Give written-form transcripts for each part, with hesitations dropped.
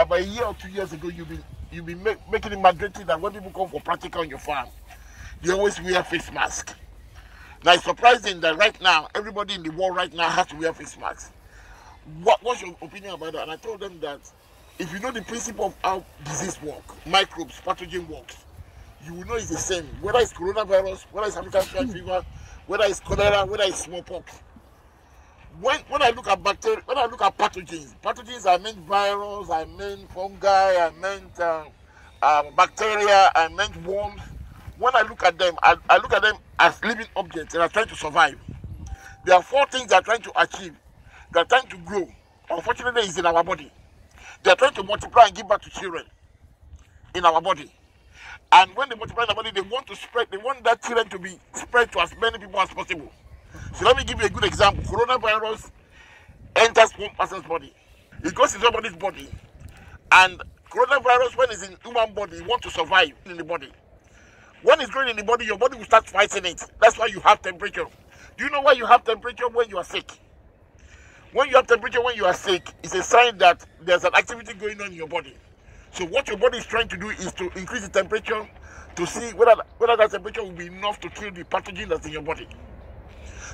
About a year or 2 years ago, you've been making it mandatory that when people come for practical on your farm, you always wear face mask. Now it's surprising that right now, everybody in the world right now has to wear face masks. What's your opinion about that? And I told them that if you know the principle of how disease works, microbes, pathogen works, you will know it's the same. Whether it's coronavirus, whether it's African swine fever, whether it's cholera, whether it's smallpox. When I look at bacteria, when I look at pathogens, I meant virus, I meant fungi, I meant bacteria, I meant worms. When I look at them, I look at them as living objects and are trying to survive. There are four things they are trying to achieve. They are trying to grow. Unfortunately, it's in our body. They are trying to multiply and give back to children in our body. And when they multiply in our body, they want to spread. They want that children to be spread to as many people as possible. So let me give you a good example. Coronavirus enters one person's body. It goes into somebody's body. And coronavirus, when it's in human body, it wants to survive in the body. When it's growing in the body, your body will start fighting it. That's why you have temperature. Do you know why you have temperature when you are sick? When you have temperature when you are sick, it's a sign that there's an activity going on in your body. So what your body is trying to do is to increase the temperature to see whether that temperature will be enough to kill the pathogen that's in your body.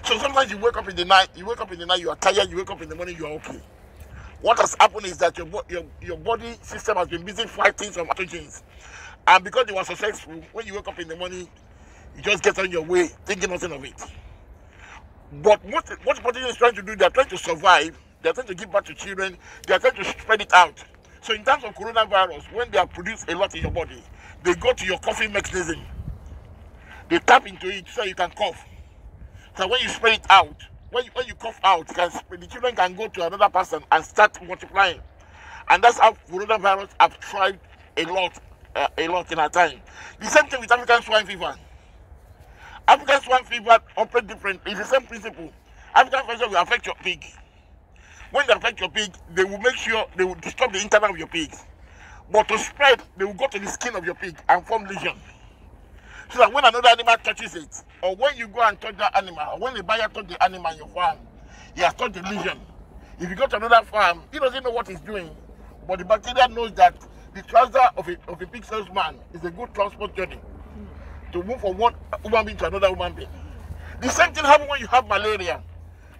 So sometimes you wake up in the night, you are tired, you wake up in the morning, you are okay. What has happened is that your body system has been busy fighting some pathogens. And because they were successful, when you wake up in the morning, you just get on your way, thinking nothing of it. But what pathogens are trying to do, they are trying to survive, they are trying to give back to children, they are trying to spread it out. So in terms of coronavirus, when they have produced a lot in your body, they go to your coughing mechanism. They tap into it so you can cough. So when you spread it out, when you cough out, the children can go to another person and start multiplying. And that's how coronavirus have thrived a lot in our time. The same thing with African swine fever. African swine fever operates differently. It's the same principle. African swine fever will affect your pig. When they affect your pig, they will make sure they will disturb the internal of your pig. But to spread, they will go to the skin of your pig and form lesions. So that when another animal touches it, or when you go and touch that animal, or when the buyer touches the animal in your farm, he has touched the lesion. If you go to another farm, he doesn't know what he's doing, but the bacteria knows that the transfer of a pig salesman is a good transport journey to move from one human being to another human being. The same thing happens when you have malaria.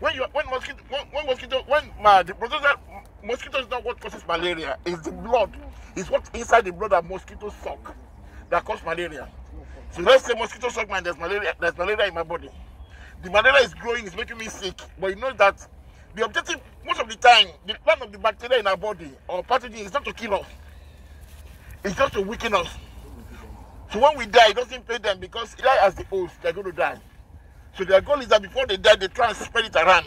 Mosquitoes is not what causes malaria. It's the blood. It's what's inside the blood that mosquitoes suck that causes malaria. So let's say mosquitoes suck mine, there's malaria in my body. The malaria is growing, it's making me sick. But you know that the objective, most of the time, the plan of the bacteria in our body or pathogen is not to kill us. It's just to weaken us. So when we die, it doesn't pay them because they die as the host, they're going to die. So their goal is that before they die, they try and spread it around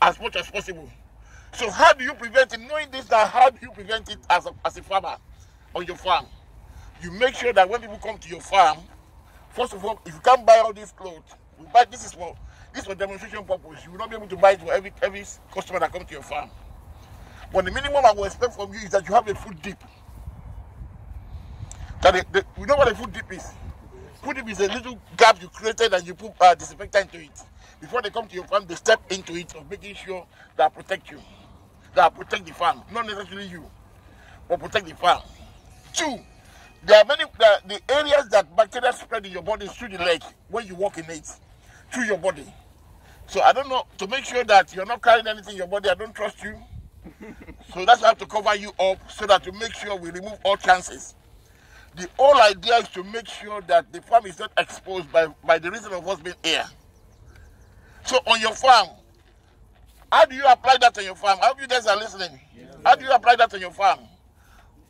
as much as possible. So how do you prevent it? Knowing this, that how do you prevent it as a farmer on your farm? You make sure that when people come to your farm, first of all, if you can't buy all these clothes, this is for demonstration purpose. You will not be able to buy it for every customer that comes to your farm. But the minimum I will expect from you is that you have a food dip. You know what a food dip is? Food dip is a little gap you created and you put disinfectant into it. Before they come to your farm, they step into it of making sure that I protect you, that I protect the farm. Not necessarily you, but protect the farm. Two. There are many the areas that bacteria spread in your body is through the leg when you walk in it, through your body. So I don't know, to make sure that you're not carrying anything in your body, I don't trust you. So that's why I have to cover you up so that to make sure we remove all chances. The whole idea is to make sure that the farm is not exposed by the reason of us being here. So on your farm, how do you apply that on your farm? I hope you guys are listening. How do you apply that on your farm?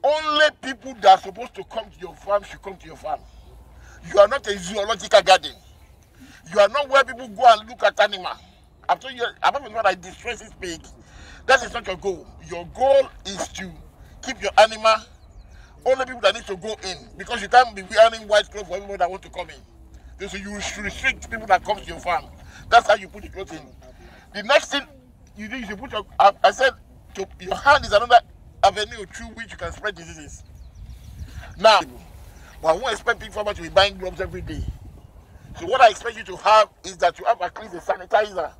Only people that are supposed to come to your farm should come to your farm. You are not a zoological garden. You are not where people go and look at animals. After you, apart from what I destroy this pig, that is not your goal. Your goal is to keep your animal. Only people that need to go in, because you can't be wearing white clothes for everyone that wants to come in. So you should restrict people that come to your farm. That's how you put the clothes in. The next thing you do is you put your. I said your hand is another avenue through which you can spread diseases. Now, well, I won't expect big farmers to be buying gloves every day. So what I expect you to have is that you have at least a sanitizer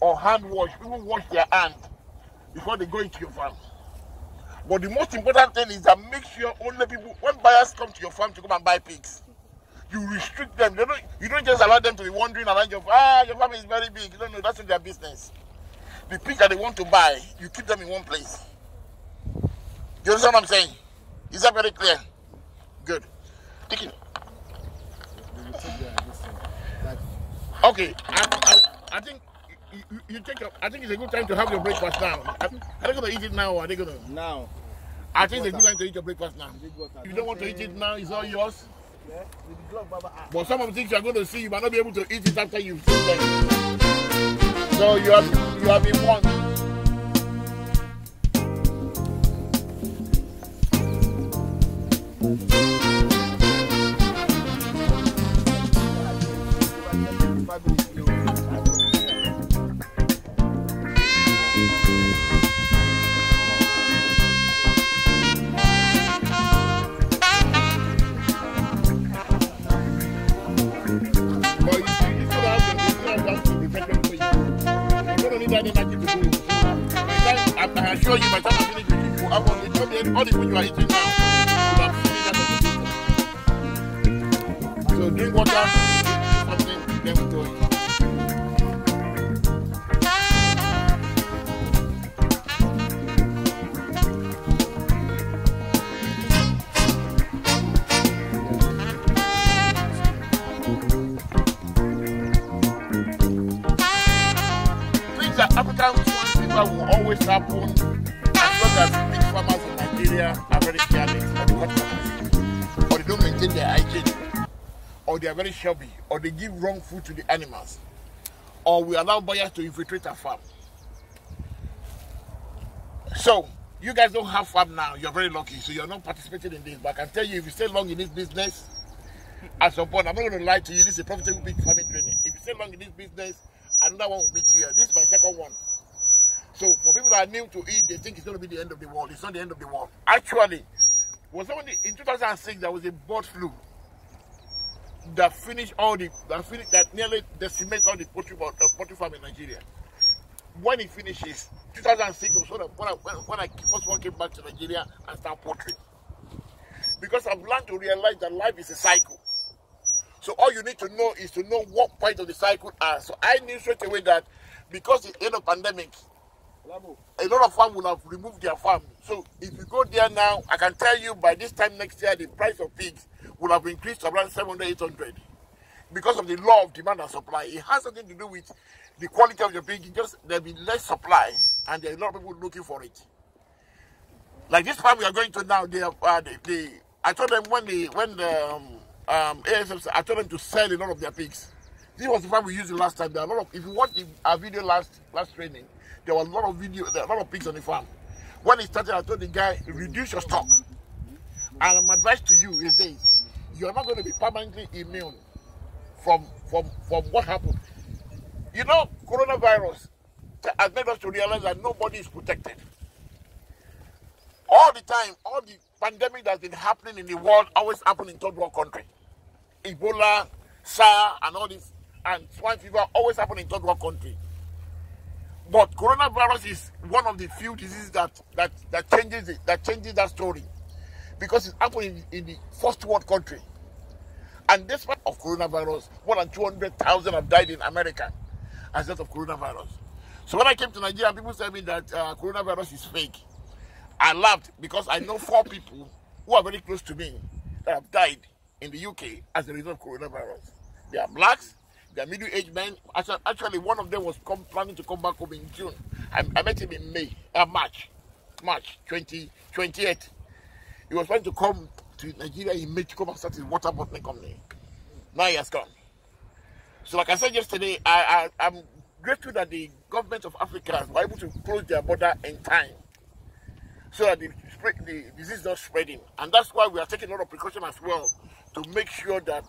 or hand wash. People wash their hand before they go into your farm. But the most important thing is that make sure only people, when buyers come to your farm to come and buy pigs, you restrict them. They don't, you don't just allow them to be wandering around your farm. Ah, your farm is very big. No, no, that's not their business. The pigs that they want to buy, you keep them in one place. Do you understand what I'm saying? Is that very clear? Good. Take it. Okay, I think you take up. I think it's a good time to have your breakfast now. Are they going to eat it now or are they going to? Now. I think it's a good time to eat your breakfast now. If you don't want to eat it now, it's all yours. Yeah. But some of the things you are going to see, you might not be able to eat it after you've seen them. So you have been warned. Very shabby, or they give wrong food to the animals, or we allow buyers to infiltrate our farm. So you guys don't have farm now, you're very lucky, so you're not participating in this. But I can tell you, if you stay long in this business, at some point, I'm not going to lie to you, this is a profitable big farming training. If you stay long in this business, another one will meet you here. This is my second one. So for people that are new to it, they think it's going to be the end of the world. It's not the end of the world. Actually, was only in 2006 there was a bird flu that finished all the that nearly decimates all the poultry farm in Nigeria. When it finishes, 2006 or so, when I first came back to Nigeria and start poultry, because I've learned to realize that life is a cycle. So all you need to know is to know what point of the cycle are. So I knew straight away that because the end of pandemic, a lot of farm will have removed their farm. So if you go there now, I can tell you by this time next year, the price of pigs will have increased to around 700, 800 because of the law of demand and supply. It has something to do with the quality of the pig. It's just there'll be less supply and there are a lot of people looking for it. Like this farm we are going to now, they have, I told them when the ASFs, I told them to sell a lot of their pigs. This was the farm we used the last time. There are a lot of, if you watch our video last training, there were a lot of pigs on the farm. When it started, I told the guy, reduce your stock. And my advice to you is this: you are not going to be permanently immune from what happened. You know, coronavirus has made us to realize that nobody is protected. All the time, all the pandemic that's been happening in the world always happen in third world country. Ebola, SARS, and all this, and swine fever always happen in third world country. But coronavirus is one of the few diseases that changes that story, because it's happening in the first world country. And despite of coronavirus, more than 200,000 have died in America as a result of coronavirus. So when I came to Nigeria, people said me that coronavirus is fake. I laughed because I know 4 people who are very close to me that have died in the UK as a result of coronavirus. They are blacks, they are middle-aged men. Actually, one of them was planning to come back home in June. I met him in March 28th. He was trying to come to Nigeria, he made to come and start his water bottling company. Now he has come. So like I said yesterday, I'm grateful that the government of Africa were able to close their border in time so that the disease is not spreading. And that's why we are taking a lot of precaution as well to make sure that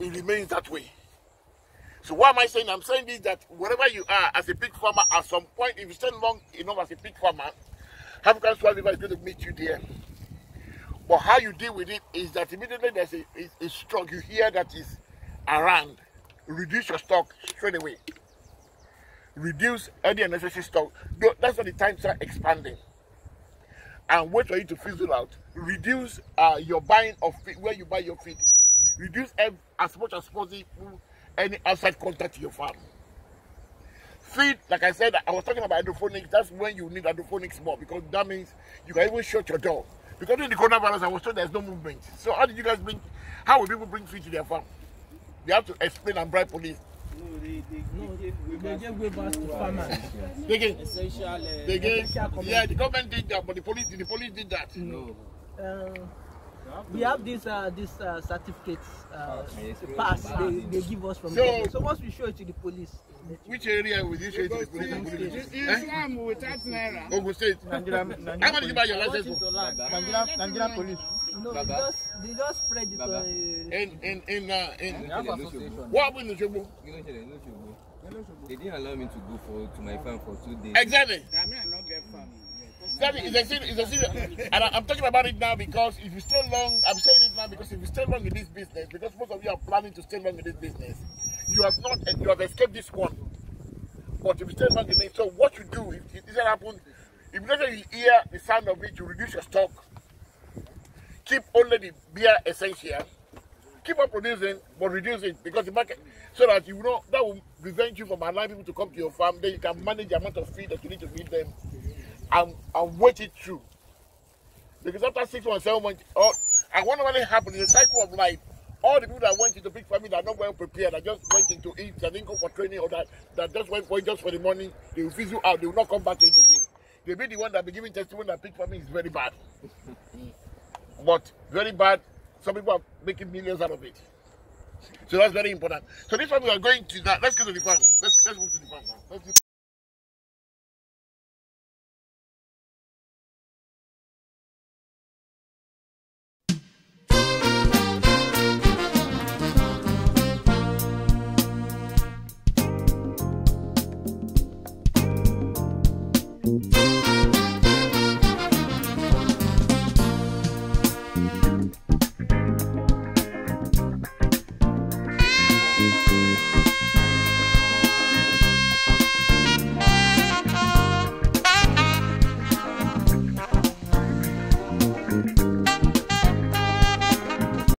it remains that way. So what am I saying? I'm saying this, that wherever you are as a pig farmer, at some point, if you stay long enough as a pig farmer, African Swine Fever is going to meet you there. But how you deal with it is that immediately there's a stroke you hear that is around. Reduce your stock straight away. Reduce any unnecessary stock. That's when the times are expanding. and wait for you to fizzle out. Reduce your buying of feed, where you buy your feed. Reduce as much as possible any outside contact to your farm. Feed, like I said, I was talking about hydroponics. That's when you need hydroponics more, because that means you can even shut your door. Because in the coronavirus, I was told there's no movement. So how did you guys bring? How will people bring feed to their farm? They have to explain and bribe police. No, they gave way back to farmers. They gave. Essential, they gave. Yeah, the government did that, but the police did that. No. We have these certificates pass they give us from. So once we show it to the police. Which area will you show it to the police? Islam without naira. Gongo State. How much did you buy your license for? Nigeria police. No, they just spread it. What happened in Oshogbo? They didn't allow me to go to my farm for 2 days. Exactly. I mean, I not get farm. It's a serious, and I'm talking about it now because if you stay long, I'm saying it now because if you stay long in this business, because most of you are planning to stay long in this business, you have escaped this one. But if you stay long in it, so what you do, if it doesn't happen, if you hear the sound of it, you reduce your stock. Keep only the beer essential. Keep on producing, but reduce it because the market, so that you know that will prevent you from allowing people to come to your farm. Then you can manage the amount of feed that you need to feed them. And wait it through, because after 6 months, 7 months, and what normally happens is a cycle of life. All the people that went into big families are not well prepared. They just went into it. They didn't go for training, or that just went for it just for the money. They will fizzle out. They will not come back to it again. They be the one that be giving testimony that big family is very bad, but very bad. Some people are making millions out of it. So that's very important. So this one we are going to that. Let's go to the farm. Let's move to the farm now.